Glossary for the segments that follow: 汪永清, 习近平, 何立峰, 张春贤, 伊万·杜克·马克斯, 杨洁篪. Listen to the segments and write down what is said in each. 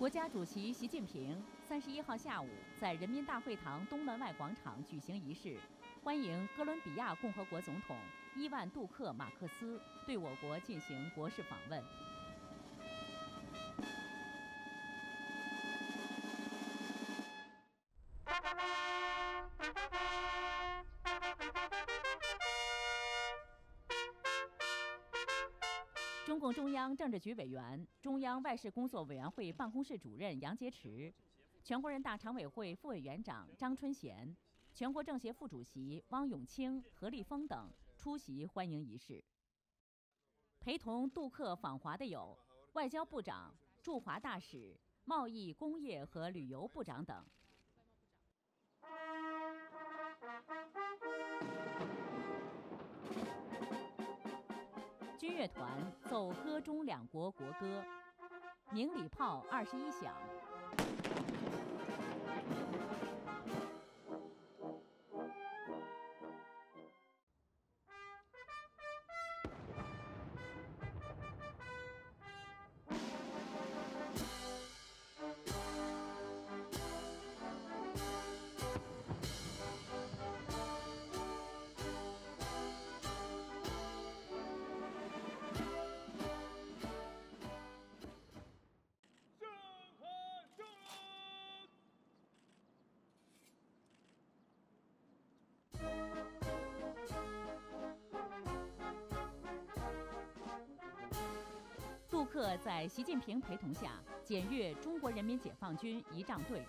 国家主席习近平31号下午在人民大会堂东门外广场举行仪式，欢迎哥伦比亚共和国总统伊万·杜克·马克思对我国进行国事访问。中共中央政治局委员、中央外事工作委员会办公室主任杨洁篪，全国人大常委会副委员长张春贤，全国政协副主席汪永清、何立峰等出席欢迎仪式。陪同杜克访华的有外交部长、驻华大使、贸易、工业和旅游部长等。 军乐团奏歌中两国国歌，鸣礼炮21响，杜克在习近平陪同下检阅中国人民解放军仪仗队。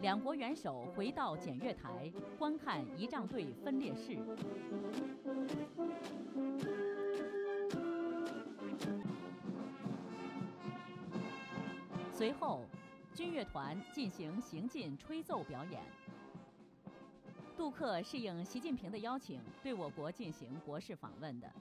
两国元首回到检阅台，观看仪仗队分列式。随后，军乐团进行行进吹奏表演。杜克是应习近平的邀请，对我国进行国事访问的。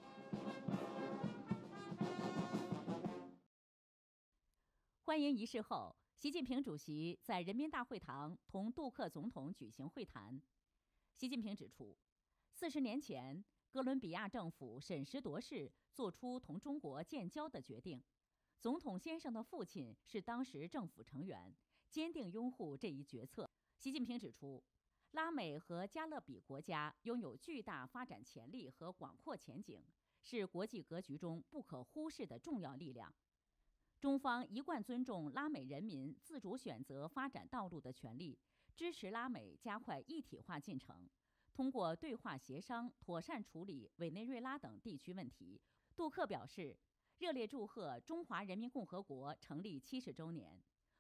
欢迎仪式后，习近平主席在人民大会堂同杜克总统举行会谈。习近平指出，40年前，哥伦比亚政府审时度势作出同中国建交的决定。总统先生的父亲是当时政府成员，坚定拥护这一决策。习近平指出，拉美和加勒比国家拥有巨大发展潜力和广阔前景，是国际格局中不可忽视的重要力量。 中方一贯尊重拉美人民自主选择发展道路的权利，支持拉美加快一体化进程，通过对话协商妥善处理委内瑞拉等地区问题。杜克表示，热烈祝贺中华人民共和国成立70周年。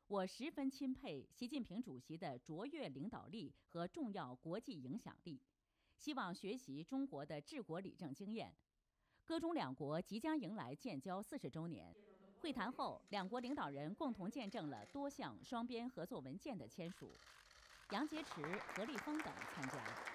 我十分钦佩习近平主席的卓越领导力和重要国际影响力，希望学习中国的治国理政经验。哥中两国即将迎来建交40周年。 会谈后，两国领导人共同见证了多项双边合作文件的签署，杨洁篪、何立峰等参加。